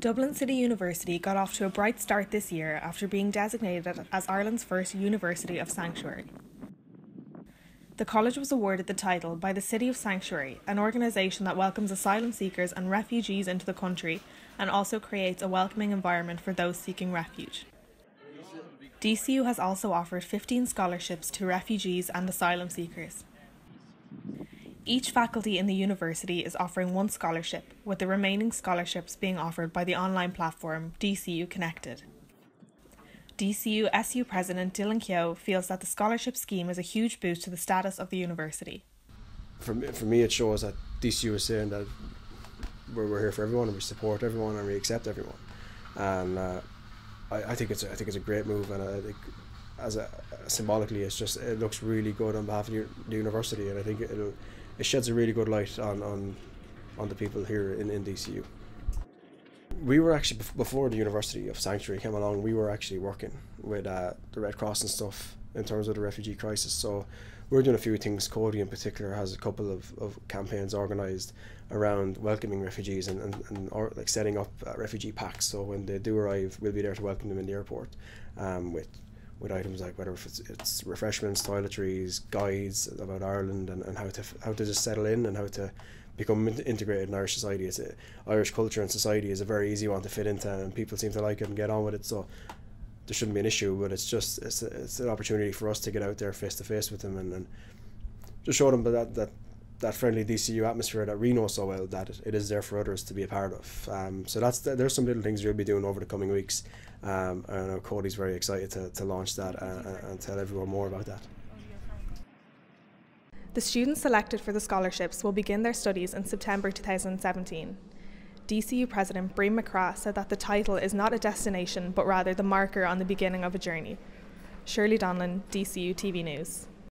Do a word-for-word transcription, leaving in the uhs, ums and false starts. Dublin City University got off to a bright start this year after being designated as Ireland's first University of Sanctuary. The college was awarded the title by the City of Sanctuary, an organisation that welcomes asylum seekers and refugees into the country and also creates a welcoming environment for those seeking refuge. D C U has also offered fifteen scholarships to refugees and asylum seekers. Each faculty in the university is offering one scholarship, with the remaining scholarships being offered by the online platform D C U Connected. D C U S U President Dylan Keogh feels that the scholarship scheme is a huge boost to the status of the university. For me, for me it shows that D C U is saying that we're, we're here for everyone, and we support everyone, and we accept everyone. And uh, I, I think it's a, I think it's a great move, and I think as a symbolically, it's just it looks really good on behalf of the university, and I think it'll. It sheds a really good light on, on, on the people here in, in D C U. We were actually, before the University of Sanctuary came along, we were actually working with uh, the Red Cross and stuff in terms of the refugee crisis. So we're doing a few things. Cody in particular has a couple of, of campaigns organised around welcoming refugees and, and, and or, like setting up uh, refugee packs. So when they do arrive, we'll be there to welcome them in the airport um, with with items like whether if it's, it's refreshments, toiletries, guides about Ireland and, and how to how to just settle in and how to become integrated in Irish society. It's a, Irish culture and society is a very easy one to fit into, and people seem to like it and get on with it, so there shouldn't be an issue, but it's just it's, a, it's an opportunity for us to get out there face to face with them and, and just show them that, that, that friendly D C U atmosphere that we know so well, that it, it is there for others to be a part of. Um, so that's there's some little things we'll be doing over the coming weeks. Um, I know Cody's very excited to, to launch that and, and tell everyone more about that. The students selected for the scholarships will begin their studies in September two thousand seventeen. D C U President Brim McCraw said that the title is not a destination, but rather the marker on the beginning of a journey. Shirley Donlan, D C U T V News.